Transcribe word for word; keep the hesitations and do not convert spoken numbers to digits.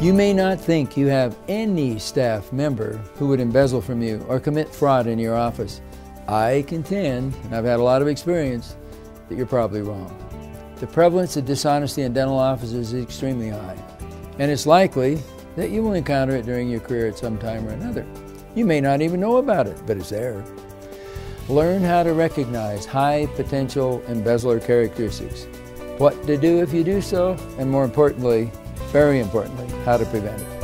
You may not think you have any staff member who would embezzle from you or commit fraud in your office. I contend, and I've had a lot of experience, that you're probably wrong. The prevalence of dishonesty in dental offices is extremely high, and it's likely that you will encounter it during your career at some time or another. You may not even know about it, but it's there. Learn how to recognize high potential embezzler characteristics, what to do if you do so, and more importantly, very importantly, how to prevent it.